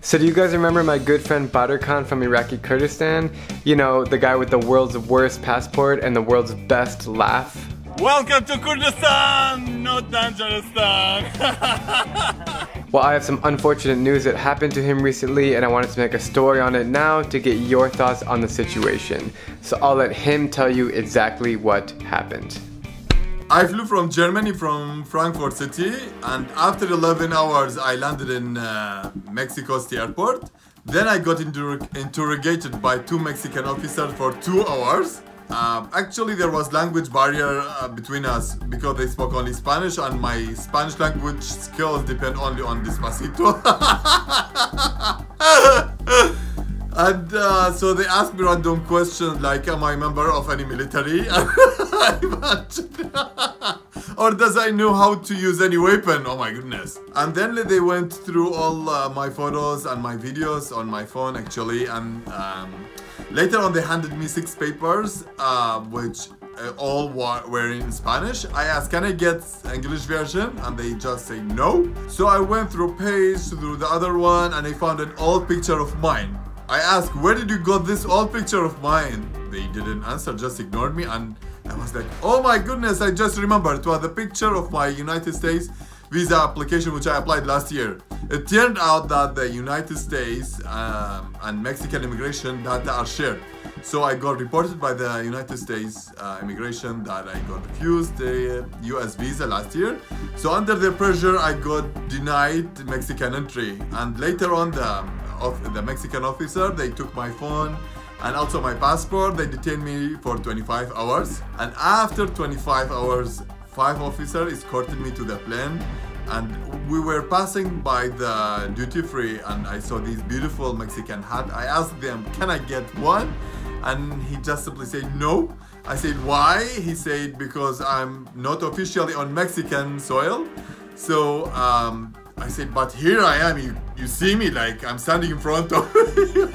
So do you guys remember my good friend Baderkhan from Iraqi Kurdistan? You know, the guy with the world's worst passport and the world's best laugh? Welcome to Kurdistan, not Dangeristan. Well, I have some unfortunate news that happened to him recently, and I wanted to make a story on it now to get your thoughts on the situation. So I'll let him tell you exactly what happened. I flew from Germany, from Frankfurt City, and after 11 hours I landed in Mexico City airport. Then I got interrogated by two Mexican officers for 2 hours. Actually there was language barrier between us because they spoke only Spanish and my Spanish language skills depend only on Despacito. And so they asked me random questions like, am I a member of any military? Or does I know how to use any weapon? Oh my goodness. And then they went through all my photos and my videos on my phone actually. And later on they handed me 6 papers, which all were in Spanish. I asked, can I get English version? And they just say no. So I went through page, through the other one, and I found an old picture of mine. I asked, where did you got this old picture of mine? They didn't answer, just ignored me, and I was like, oh my goodness, I just remembered. It was the picture of my United States visa application which I applied last year. It turned out that the United States and Mexican immigration data are shared. So I got reported by the United States immigration that I got refused the US visa last year. So under their pressure, I got denied Mexican entry. And later on, the Mexican officer, they took my phone and also my passport. They detained me for 25 hours. And after 25 hours, 5 officers escorted me to the plane. And we were passing by the duty-free and I saw this beautiful Mexican hat. I asked them, can I get one? And he just simply said no. I said, why? He said, because I'm not officially on Mexican soil. So I said, but here I am, you see me, like I'm standing in front of you.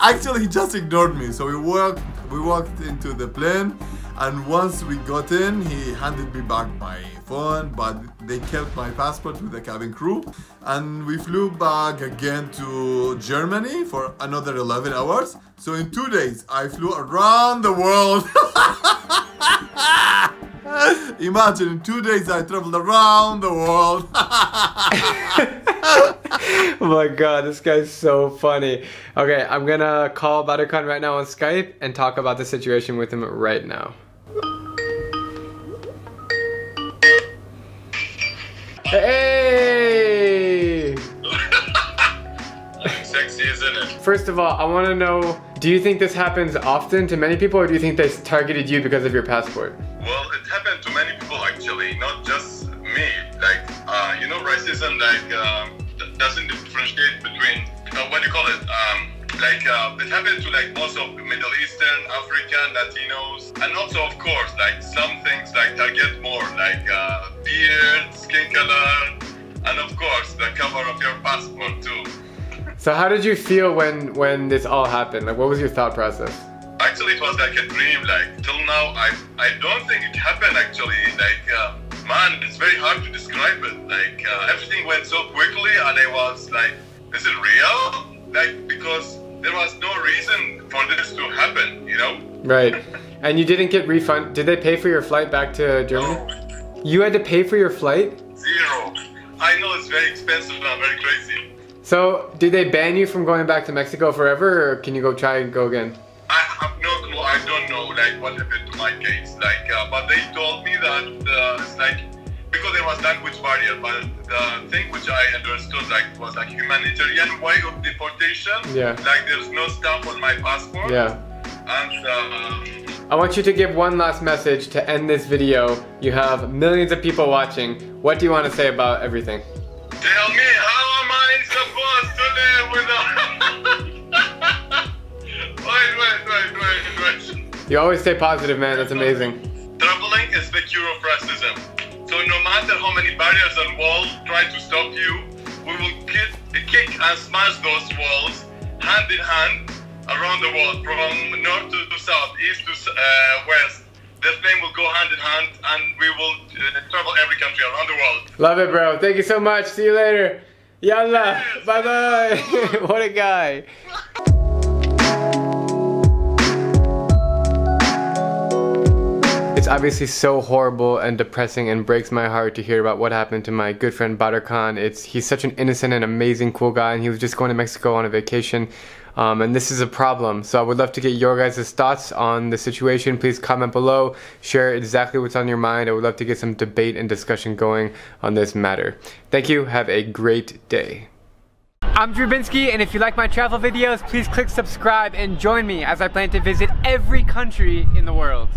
Actually, he just ignored me. So we walked into the plane. And once we got in, he handed me back my phone, but they kept my passport with the cabin crew. And we flew back again to Germany for another 11 hours. So in 2 days, I flew around the world. Imagine, in 2 days, I traveled around the world. Oh my god, this guy's so funny. Okay, I'm gonna call Baderkhan right now on Skype and talk about the situation with him right now. Hey! Sexy, isn't it? First of all, I wanna know, do you think this happens often to many people, or do you think they targeted you because of your passport? Well, it happened to many people actually, not just me. Like, you know, racism, like, doesn't differentiate between, what do you call it? It happened to like most of Middle Eastern, African, Latinos, and also of course like some things like target more like beard, skin color, and of course the cover of your passport too. So how did you feel when this all happened? Like, what was your thought process? Actually, it was like a dream. Like till now, I don't think it happened actually. Like. Man, it's very hard to describe it. Like, everything went so quickly and I was like, is it real? Like, because there was no reason for this to happen, you know? Right. And you didn't get refunded. Did they pay for your flight back to Germany? No. You had to pay for your flight? Zero. I know it's very expensive and very crazy. So, did they ban you from going back to Mexico forever, or can you go try and go again? I have no clue. I don't know, like, what happened to my case. Like, but they told me that it's like, because there was language barrier, but the thing which I understood, like, was like humanitarian way of deportation. Yeah. Like, there's no stamp on my passport. Yeah. And I want you to give one last message to end this video. You have millions of people watching. What do you want to say about everything? Tell me, how am I supposed to live without... You always stay positive, man. That's amazing. Traveling is the cure of racism. So no matter how many barriers and walls try to stop you, we will kick and smash those walls hand in hand around the world, from north to south, east to west. This name will go hand in hand, and we will travel every country around the world. Love it, bro. Thank you so much. See you later. Yalla, bye bye. What a guy. It's obviously so horrible and depressing and breaks my heart to hear about what happened to my good friend Baderkhan. He's such an innocent and amazing cool guy, and he was just going to Mexico on a vacation. And this is a problem. So I would love to get your guys' thoughts on the situation. Please comment below, share exactly what's on your mind. I would love to get some debate and discussion going on this matter. Thank you, have a great day. I'm Drew Binsky, and if you like my travel videos, please click subscribe and join me as I plan to visit every country in the world.